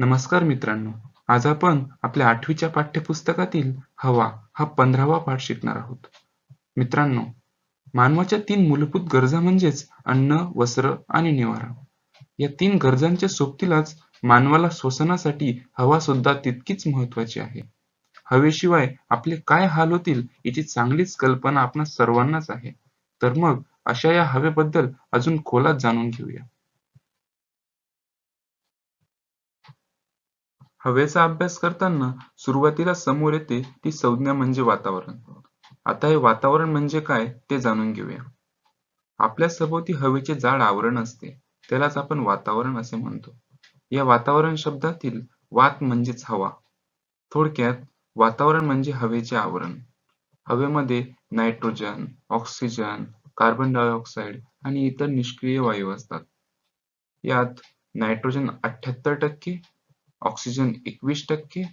नमस्कार मित्रांनो, आज आपण आपल्या 8वीच्या पाठ्यपुस्तकातील हवा हा 15वा पाठ शिकणार आहोत. मित्रांनो, मानवाच्या 3 मूलभूत गरजा म्हणजेच अन्न, वस्त्र आणि निवारा. या 3 गरजांच्या सोबतीलाच मानवाला श्वसनासाठी हवा सुद्धा तितकीच महत्त्वाची आहे. हवेशिवाय आपले काय हाल होतील याची चांगलीच कल्पना आपणा सर्वांनाच आहे. तर मग अशा या हवेबद्दल अजून खोलात जाणून घेऊया. हवेचा अभ्यास करताना सुरुवातीला समोर येते ती संज्ञा म्हणजे वातावरण. आता हे वातावरण म्हणजे काय ते जाणून घेऊया. आपल्या सभोवती हवेचे जाड आवरण असते, त्यालाच आपण वातावरण असे म्हणतो. या वातावरण शब्दातील वात म्हणजेच हवा. थोडक्यात वातावरण म्हणजे हवेचे आवरण. हवेमध्ये नायट्रोजन, ऑक्सिजन, कार्बन डायऑक्साइड आणि इतर निष्क्रिय वायू असतात. यात नायट्रोजन 78%, ऑक्सिजन 21%,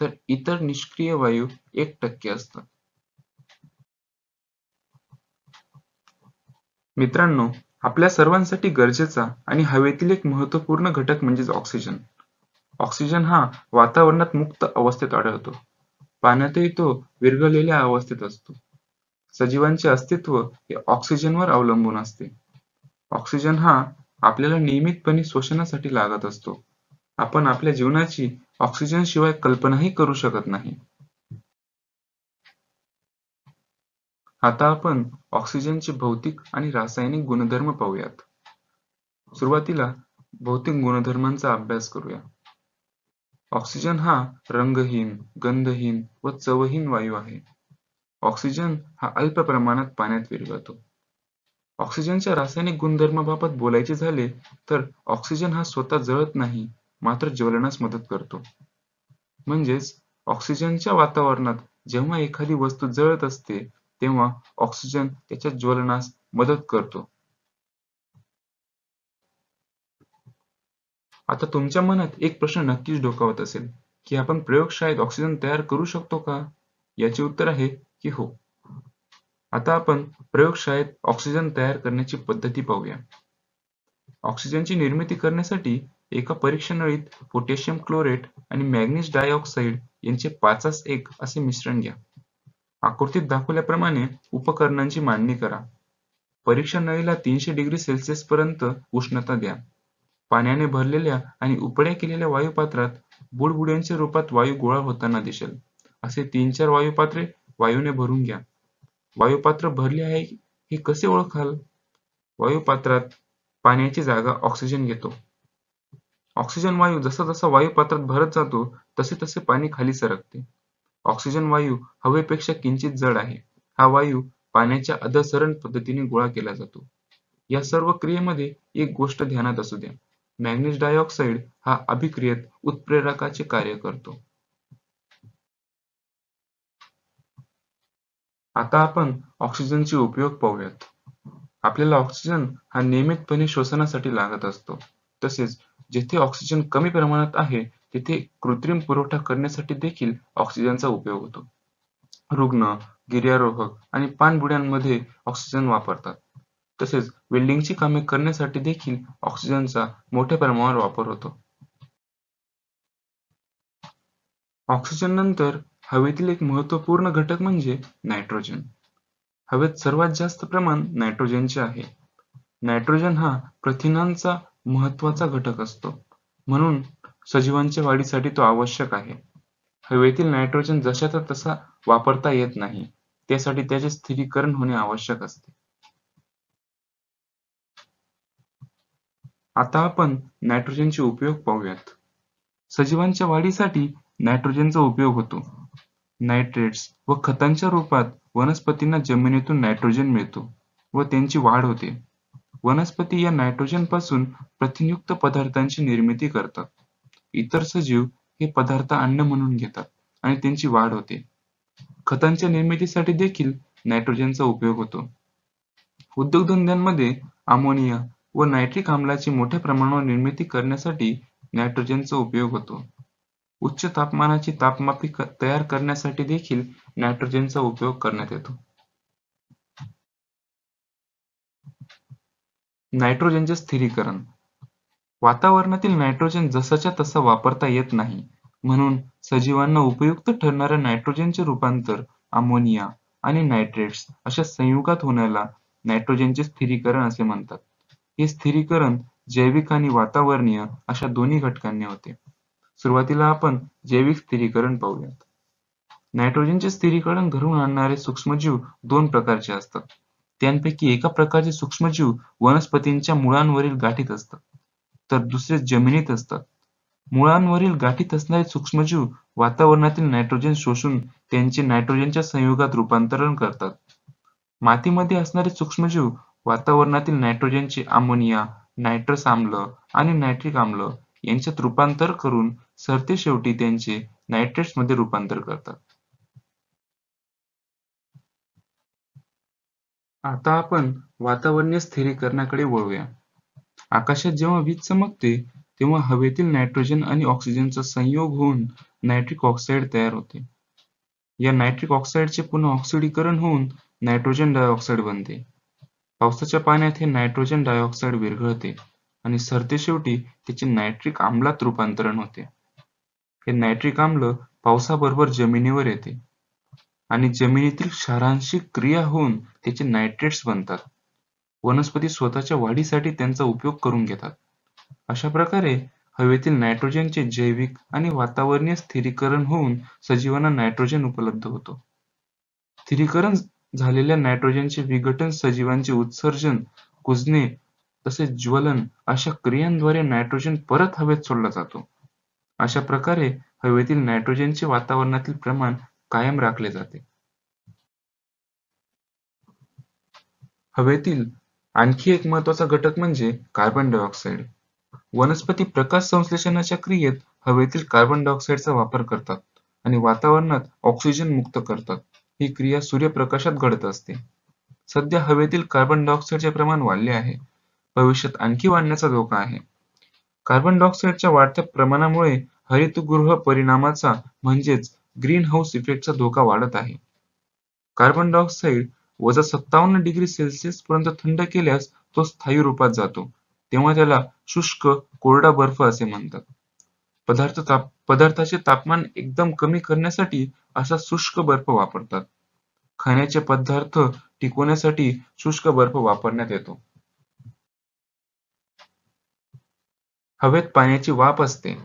तर इतर निष्क्रिय वायू 1% असतात. मित्रांनो, आपल्या सर्वांसाठी गरजेचा आणि हवेतील एक महत्वपूर्ण घटक म्हणजे ऑक्सिजन. ऑक्सिजन हा वातावरणात मुक्त अवस्थेत आढळतो. पाण्यातही तो विरघळलेल्या अवस्थेत असतो. सजीवांचे अस्तित्व हे ऑक्सिजनवर अवलंबून असते. ऑक्सिजन हा आपल्याला नियमितपणे श्वसनासाठी लागत असतो. आपण आपल्या जीवनाची ऑक्सिजन शिवाय कल्पनाही करू शकत नाही. आता आपण ऑक्सिजनचे भौतिक आणि रासायनिक गुणधर्म पाहूयात. सुरुवातीला भौतिक गुणधर्मांचा अभ्यास करूया. ऑक्सिजन हा रंगहीन, गंधहीन व चवहीन वायू आहे. ऑक्सिजन हा अल्प प्रमाणात पाण्यात विरघळतो. ऑक्सिजनच्या रासायनिक गुणधर्माबाबत बोलायचे झाले तर ऑक्सिजन हा स्वतः जळत नाही, मात्र ज्वलनास मदत करतो. म्हणजेच ऑक्सिजनच्या वातावरणात जेव्हा एखादी वस्तू जळत असते तेव्हा ऑक्सिजन त्याच्या ज्वलनास मदत करतो. आता तुमच्या मनात एक प्रश्न नक्कीच डोकावत असेल की आपण प्रयोगशाळेत ऑक्सिजन तयार करू शकतो का? याचे उत्तर आहे की हो. आता आपण प्रयोगशाळेत ऑक्सिजन तयार करण्याची पद्धती पाहूया. ऑक्सिजनची निर्मिती करण्यासाठी एका परीक्षणळीत पोटॅशियम क्लोरेट आणि मॅग्नेशियम डायऑक्साइड यांचे 5:1 असे मिश्रण घ्या. आकृतीत दाखवल्याप्रमाणे उपकरणांची मांडणी करा. परीक्षणळीला 300°C पर्यंत उष्णता द्या. पाण्याने भरलेल्या आणि उपड्या केलेल्या वायुपात्रात बुडबुड्यांच्या रूपात वायू गोळा होताना दिसेल असे 3-4 वायुपात्रे वायूने भरून घ्या. वायुपात्र भरले आहे हे कसे ओळखाल? वायुपात्रात पाण्याची जागा ऑक्सिजन घेतो. ऑक्सिजन वायू जसा जसा वायुपात्रात भरत जातो तसे तसे पाणी खाली सरकते. ऑक्सिजन वायू हवेपेक्षा किंचित जड आहे. हा वायू पाण्याच्या अधसरण पद्धतीने गोळा केला जातो. या सर्व क्रियेमध्ये एक गोष्ट ध्यानात असू द्या, मॅग्नेशियम डायऑक्साइड हा अभिक्रियेत उत्प्रेरकाचे कार्य करतो. आता आपण ऑक्सिजनचे उपयोग पाहूयात. आपल्याला ऑक्सिजन हा नियमितपणे श्वसनासाठी लागत असतो. तसेच जेथे ऑक्सिजन कमी प्रमाणात आहे तेथे कृत्रिम पुरवठा करण्यासाठी देखील ऑक्सिजनचा उपयोग होतो. रुग्ण, गिर्यारोहक आणि पाणबुड्यांमध्ये ऑक्सिजन वापरतात. तसेच वेल्डिंगची कामे करण्यासाठी देखील ऑक्सिजनचा मोठ्या प्रमाणावर वापर होतो. ऑक्सिजन नंतर हवेतील एक महत्वपूर्ण घटक म्हणजे नायट्रोजन. हवेत सर्वात जास्त प्रमाण नायट्रोजनचे आहे. नायट्रोजन हा प्रथिनांचा महत्वाचा घटक असतो, म्हणून सजीवांच्या वाढीसाठी तो आवश्यक आहे. हवेतील नायट्रोजन जशाचा तसा वापरता येत नाही, त्यासाठी त्याचे स्थिरीकरण होणे आवश्यक असते. आता आपण नायट्रोजनचे उपयोग पाहूयात. सजीवांच्या वाढीसाठी नायट्रोजनचा उपयोग होतो. नायट्रेट्स व खतांच्या रूपात वनस्पतींना जमिनीतून नायट्रोजन मिळतो व त्यांची वाढ होते. वनस्पती या नायट्रोजन पासून प्रथिनयुक्त पदार्थांची निर्मिती करतात. इतर सजीव हे पदार्थ अन्न म्हणून घेतात आणि त्यांची वाढ होते. खतांच्या निर्मितीसाठी देखील नायट्रोजनचा उपयोग होतो. उद्योगधंद्यांमध्ये अमोनिया व नायट्रिक आम्लाची मोठ्या प्रमाणावर निर्मिती करण्यासाठी नायट्रोजनचा उपयोग होतो. उच्च तापमानाची तापमापी तयार करण्यासाठी देखील नायट्रोजनचा उपयोग करण्यात येतो. नायट्रोजनचे स्थिरीकरण. वातावरणातील नायट्रोजन जसाच्या तसा वापरता येत नाही, म्हणून सजीवांना उपयुक्त ठरणाऱ्या नायट्रोजनचे रूपांतर अमोनिया आणि नायट्रेट्स अशा संयुगात होण्याला नायट्रोजनचे स्थिरीकरण असे म्हणतात. हे स्थिरीकरण जैविक आणि वातावरणीय अशा दोन्ही घटकांनी होते. सुरुवातीला आपण जैविक स्थिरीकरण पाहूयात. नायट्रोजनचे स्थिरीकरण घडवून आणणारे सूक्ष्मजीव दोन प्रकारचे असतात. त्यांपैकी एका प्रकारचे सूक्ष्मजीव वनस्पतींच्या मुळांवरील गाठीत असतात, तर दुसरे जमिनीत असतात. मुळांवरील गाठीत असणारे सूक्ष्मजीव वातावरणातील नायट्रोजन शोषून त्यांचे नायट्रोजनच्या संयुगात रूपांतरण करतात. मातीमध्ये असणारे सूक्ष्मजीव वातावरणातील नायट्रोजनचे अमोनिया, नायट्रस आम्ल आणि नायट्रिक आम्ल यांच्यात रूपांतर करून सरते शेवटी त्यांचे नायट्रेट्स मध्ये रूपांतर करतात. आता आपण वातावरणीय स्थिरीकरणाकडे वळूया. आकाशात जेव्हा वीज चमकते तेव्हा हवेतील नायट्रोजन आणि ऑक्सिजनचा संयोग होऊन नायट्रिक ऑक्साईड तयार होते. या नायट्रिक ऑक्साईडचे पुन्हा ऑक्सिडीकरण होऊन नायट्रोजन डायऑक्साईड बनते. पावसाच्या पाण्यात हे नायट्रोजन डायऑक्साईड विरघळते आणि सरतेशेवटी त्याचे नायट्रिक आम्लात रूपांतरण होते. हे नायट्रिक आम्ल पावसाबरोबर जमिनीवर येते आणि जमिनीतील क्षारांशी क्रिया होऊन त्याचे नायट्रेट्स बनतात. वनस्पती स्वतःच्या वाढीसाठी त्यांचा उपयोग करून घेतात. अशा प्रकारे हवेतील नायट्रोजनचे जैविक आणि वातावरणीय स्थिरीकरण होऊन सजीवांना नायट्रोजन उपलब्ध होतो. स्थिरीकरण झालेल्या नायट्रोजनचे विघटन, सजीवांचे उत्सर्जन, कुजणे तसेच ज्वलन अशा क्रियांद्वारे नायट्रोजन परत हवेत सोडला जातो. अशा प्रकारे हवेतील नायट्रोजनचे वातावरणातील प्रमाण कायम राखले जाते. हवेतील आणखी एक महत्त्वाचा घटक म्हणजे कार्बन डायऑक्साईड. वनस्पती प्रकाश संश्लेषणाच्या क्रियेत हवेतील कार्बन डायऑक्साईडचा वापर करतात आणि वातावरणात ऑक्सिजन मुक्त करतात. ही क्रिया सूर्यप्रकाशात घडत असते. सध्या हवेतील कार्बन डायऑक्साईडचे प्रमाण वाढले आहे. भविष्यात आणखी वाढण्याचा धोका आहे. कार्बन डायऑक्साईडच्या वाढत्या प्रमाणामुळे हरितगृह परिणामाचा म्हणजेच ग्रीन हाऊस इफेक्टचा धोका वाढत आहे. कार्बन डायऑक्साईड वजा 57 डिग्री सेल्सिअस पर्यंत थंड केल्यास तो स्थायी रूपात जातो, तेव्हा त्याला शुष्क कोरडा बर्फ असे म्हणतात. पदार्थाचे तापमान एकदम कमी करण्यासाठी असा शुष्क बर्फ वापरतात. खाण्याचे पदार्थ टिकवण्यासाठी शुष्क बर्फ वापरण्यात येतो. हवेत पाण्याची वाफ असते.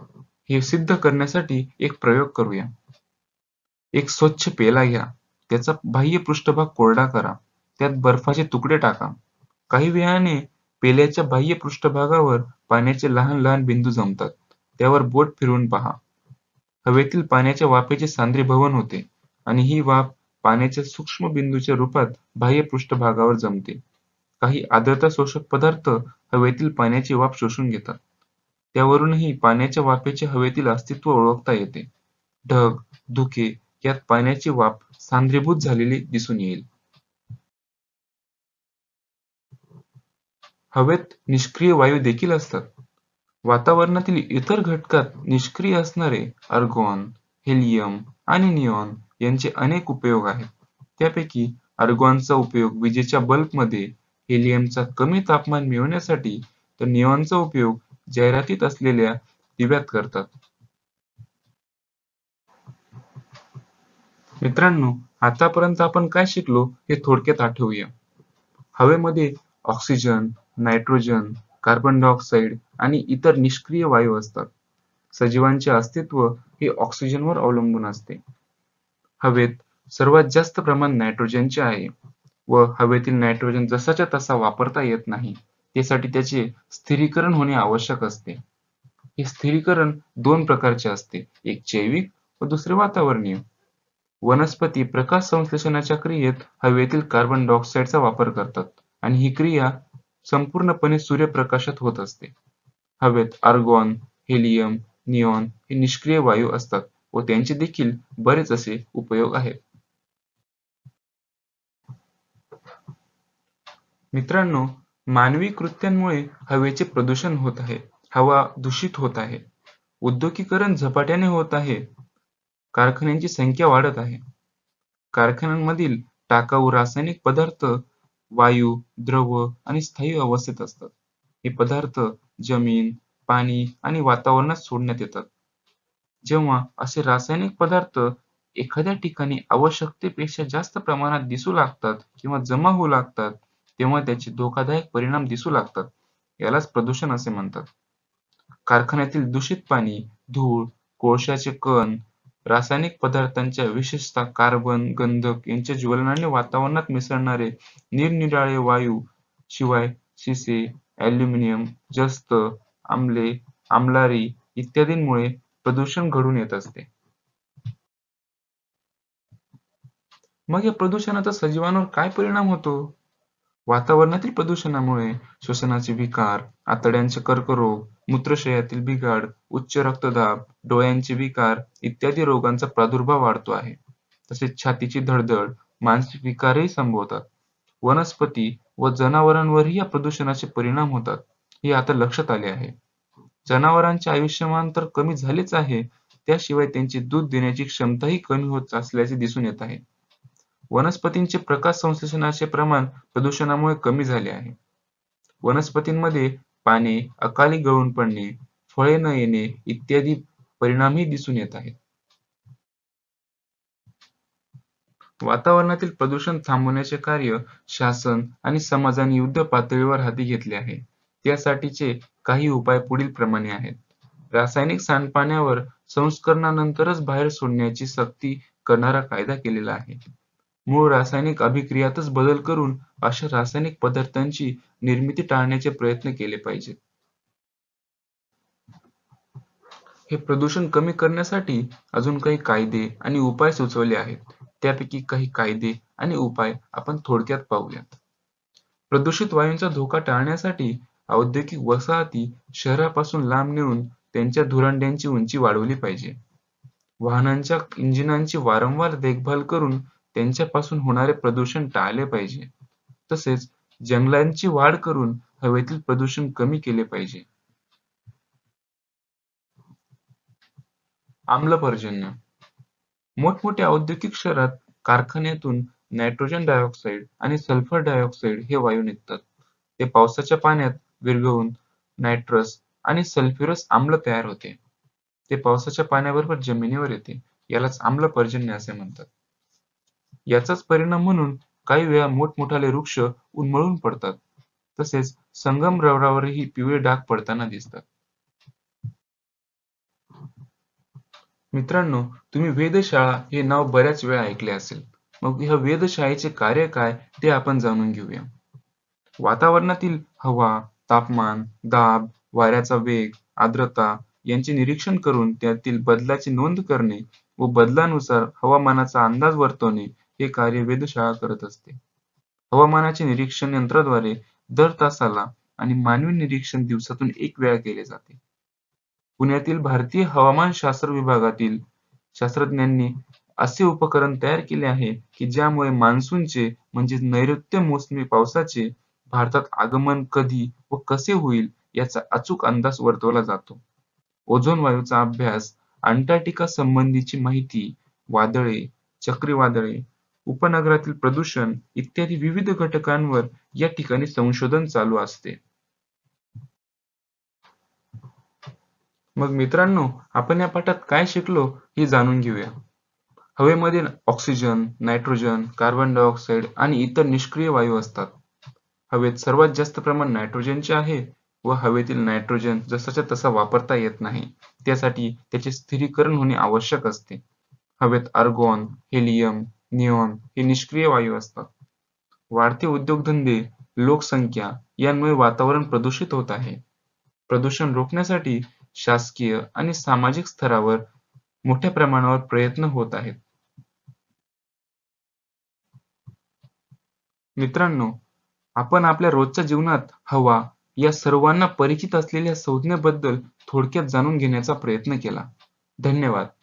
हे सिद्ध करण्यासाठी एक प्रयोग करूया. एक स्वच्छ पेला घ्या, त्याचा बाह्य पृष्ठभाग कोरडा करा, त्यात बर्फाचे तुकडे टाका. काही वेळाने पेल्याच्या बाह्य पृष्ठभागावर पाण्याचे लहान लहान बिंदू जमतात. त्यावर बोट फिरवून पहा. हवेतील पाण्याच्या वाफेचे सांद्रीभवन होते आणि ही वाफ पाण्याच्या सूक्ष्म बिंदूच्या रूपात बाह्य पृष्ठभागावर जमते. काही आर्द्रता शोषक पदार्थ हवेतील पाण्याची वाफ शोषून घेतात. त्यावरूनही पाण्याच्या वाफेचे हवेतील अस्तित्व ओळखता येते. ढग, धुके यात पाण्याची वाफ सांद्रीभूत झालेली दिसून येईल. हवेत निष्क्रिय वायू देखील असतात. वातावरणातील इतर घटकात निष्क्रिय असणारे आर्गॉन, हेलियम आणि नियॉन यांचे अनेक उपयोग आहेत. त्यापैकी आर्गॉनचा उपयोग विजेच्या बल्बमध्ये, हेलियमचा कमी तापमान मिळवण्यासाठी, तर नियॉनचा उपयोग जाहिरातीत असलेल्या दिव्यात करतात. मित्रांनो, आतापर्यंत आपण काय शिकलो हे थोडक्यात आठवूया. हवेमध्ये ऑक्सिजन, नायट्रोजन, कार्बन डायऑक्साईड आणि इतर निष्क्रिय वायू असतात. सजीवांचे अस्तित्व हे ऑक्सिजनवर अवलंबून असते. हवेत सर्वात जास्त प्रमाण नायट्रोजनचे आहे व हवेतील नायट्रोजन जसाच्या तसा वापरता येत नाही. त्यासाठी त्याचे स्थिरीकरण होणे आवश्यक असते. हे स्थिरीकरण दोन प्रकारचे असते, एक जैविक व दुसरे वातावरणीय. वनस्पती प्रकाश संश्लेषणाच्या क्रियेत हवेतील कार्बन डायऑक्साईडचा वापर करतात आणि ही क्रिया संपूर्णपणे सूर्यप्रकाशात होत असते. हवेत आर्गॉन, हेलियम, नियॉन हे निष्क्रिय वायू असतात व त्यांचे देखील बरेच असे उपयोग आहेत. मित्रांनो, मानवी कृत्यांमुळे हवेचे प्रदूषण होत आहे. हवा दूषित होत आहे. उद्योगीकरण झपाट्याने होत आहे. कारखान्यांची संख्या वाढत आहे. कारखान्यांमधील टाकाऊ रासायनिक पदार्थ वायू, द्रव आणि स्थायी अवस्थेत असतात. हे पदार्थ जमीन, पाणी आणि वातावरणात सोडण्यात येतात। जेव्हा असे रासायनिक पदार्थ एखाद्या ठिकाणी आवश्यकतेपेक्षा जास्त प्रमाणात दिसू लागतात किंवा जमा होऊ लागतात तेव्हा त्याचे धोकादायक परिणाम दिसू लागतात, यालाच प्रदूषण असे म्हणतात। कारखान्यातील दूषित पाणी, धूळ, कोळशाचे कण, रासायनिक पदार्थांच्या विशेषतः कार्बन, गंधक यांच्या ज्वलनाने वातावरणात मिसळणारे निरनिराळे वायू शिवाय शिसे, ॲल्युमिनियम, जस्त, आम्ले, आम्लारी इत्यादींमुळे प्रदूषण घडून येत असते। मग या प्रदूषणाचा सजीवांवर काय परिणाम होतो? वातावरणातील प्रदूषणामुळे श्वसनाचे विकार, आतड्यांचे कर्करोग, मूत्राशयातील बिघाड, उच्च रक्तदाब, डोळ्यांचे विकार इत्यादी रोगांचा प्रादुर्भाव वाढतो आहे। तसेच छातीची धडधड, मानसिक विकारही संभवतात। वनस्पती व जनावरांवरही या प्रदूषणाचे परिणाम होतात हे आता लक्षात आले आहे। जनावरांचे आयुष्यमान तर कमी झालेच आहे, त्याशिवाय त्यांची दूध देण्याची क्षमताही कमी होत असल्याचे दिसून येत आहे। वनस्पतींचे प्रकाश संश्लेषणाचे प्रमाण प्रदूषणामुळे कमी झाले आहे। वनस्पतींमध्ये पाने अकाली गळून पडणे, फळे न येणे इत्यादी परिणामही दिसून येत आहेत। वातावरणातील प्रदूषण थांबवण्याचे कार्य शासन आणि समाजाने युद्ध पातळीवर हाती घेतले आहे। त्यासाठीचे काही उपाय पुढील प्रमाणे आहेत। रासायनिक सांडपाण्यावर संस्करणानंतरच बाहेर सोडण्याची सक्ती करणारा कायदा केलेला आहे। मूळ रासायनिक अभिक्रियातच बदल करून अशा रासायनिक पदार्थांची निर्मिती टाळण्याचे प्रयत्न केले पाहिजेत। हे प्रदूषण कमी करण्यासाठी अजून काही कायदे आणि उपाय सुचवले आहेत, त्यापैकी काही कायदे आणि उपाय आपण थोडक्यात पाहूयात। प्रदूषित वायूंचा धोका टाळण्यासाठी औद्योगिक वसाहती शहरापासून लांब नेऊन त्यांच्या धुरांड्यांची उंची वाढवली पाहिजे। वाहनांच्या इंजिनांची वारंवार देखभाल करून त्यांच्यापासून होणारे प्रदूषण टाळले पाहिजे। तसेच जंगलांची वाढ करून हवेतील प्रदूषण कमी केले पाहिजे। आम्लपर्जन्य मोठमोठ्या औद्योगिक शहरात कारखान्यातून नायट्रोजन डायऑक्साइड आणि सल्फर डायऑक्साइड हे वायू निघतात। ते पावसाच्या पाण्यात विरघळून नायट्रस आणि सल्फ्युरस आम्ल तयार होते। ते पावसाच्या पाण्याबरोबर जमिनीवर येते, यालाच आम्लपर्जन्य असे म्हणतात। याचाच परिणाम म्हणून काही वेळा मोठमोठाले वृक्ष उन्मळून पडतात। तसेच संगमरवरावरही पिवळे डाग पडताना दिसतात। मित्रांनो, तुम्ही वेधशाळा हे नाव बऱ्याच वेळा ऐकले असेल, मग ह्या वेधशाळेचे कार्य काय ते आपण जाणून घेऊया। वातावरणातील हवा, तापमान, दाब, वाऱ्याचा वेग, आर्द्रता यांचे निरीक्षण करून त्यातील बदलाची नोंद करणे व बदलानुसार हवामानाचा अंदाज वर्तवणे हे कार्य वेधशाळा करत असते। हवामानाचे निरीक्षण यंत्राद्वारे दर तासाला आणि मानवी निरीक्षण दिवसातून एक वेळा केले जाते। पुण्यातील भारतीय हवामान शास्त्र विभागातील शास्त्रज्ञांनी असे उपकरण तयार केले आहे की ज्यामुळे मान्सूनचे म्हणजे नैऋत्य मोसमी पावसाचे भारतात आगमन कधी व कसे होईल याचा अचूक अंदाज वर्तवला जातो। ओझोन वायूचा अभ्यास, अंटार्क्टिका संबंधीची माहिती, वादळे, चक्रीवादळे, उपनगरातील प्रदूषण इत्यादी विविध घटकांवर या ठिकाणी संशोधन चालू असते। मग मित्रांनो, आपण या पाठात काय शिकलो हे जाणून घेऊया। हवेमध्ये ऑक्सिजन, नायट्रोजन, कार्बन डायऑक्साइड आणि इतर निष्क्रिय वायू असतात। हवेत सर्वात जास्त प्रमाण नायट्रोजनचे आहे व हवेतील नायट्रोजन जसाच्या तसा वापरता येत नाही, त्यासाठी त्याचे स्थिरीकरण होणे आवश्यक असते। हवेत आर्गॉन, हेलियम, निऑन हे निष्क्रिय वायू असतात। वाढते उद्योगधंदे, लोकसंख्या यांमुळे वातावरण प्रदूषित होत आहे। प्रदूषण रोखण्यासाठी शासकीय आणि सामाजिक स्तरावर मोठ्या प्रमाणावर प्रयत्न होत आहेत। मित्रांनो, आपण आपल्या रोजच्या जीवनात हवा या सर्वांना परिचित असलेल्या संज्ञेबद्दल थोडक्यात जाणून घेण्याचा प्रयत्न केला। धन्यवाद।